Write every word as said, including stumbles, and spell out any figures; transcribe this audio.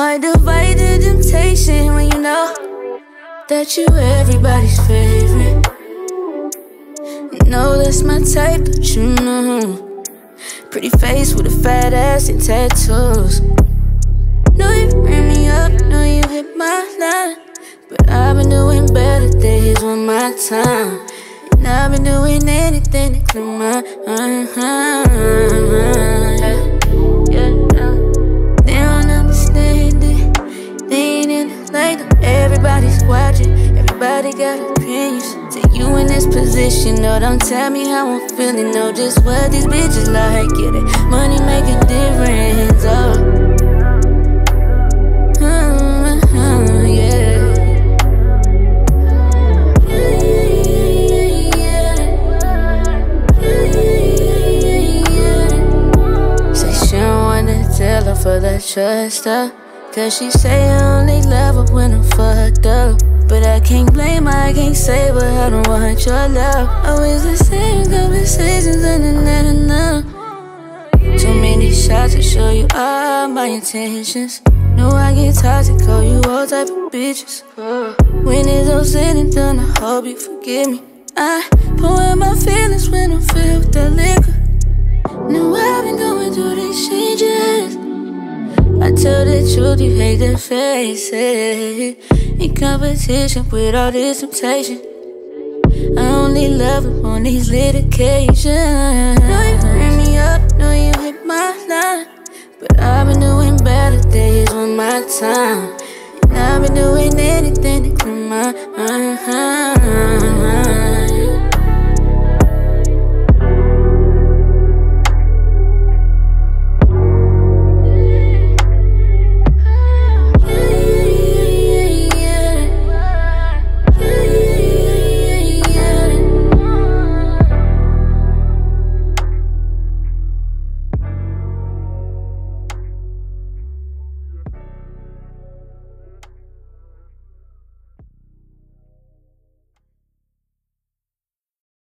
I divide the temptation when you know that you everybody's favorite. You know that's my type, but you know, pretty face with a fat ass and tattoos. Know you ran me up, know you hit my line, but I've been doing better days on my time. And I've been doing anything to clear my mind. Everybody's watching, everybody got opinions. Take you in this position, no, don't tell me how I'm feeling. No, just what these bitches like, get it. Money make a difference, oh. Mm-hmm, yeah. Yeah, yeah, yeah, yeah, yeah. Yeah, yeah, yeah, yeah. Say she don't wanna tell her for that trust her, cause she say I only love her when I'm fucked up. But I can't blame her, I can't say, but I don't want your love. Always the same conversations, and then I know too many shots to show you all my intentions. Know I get toxic, call you all type of bitches. When it's all said and done, I hope you forgive me. I pour out my feelings when I'm filled with that liquor. Now I've been going through these changes. I tell the truth, you hate the face, hey. In competition with all this temptation, I only love it on these little occasions. Know you bring me up, know you hit my line, but I've been doing better days on my time. And I've been doing anything to clear my mind.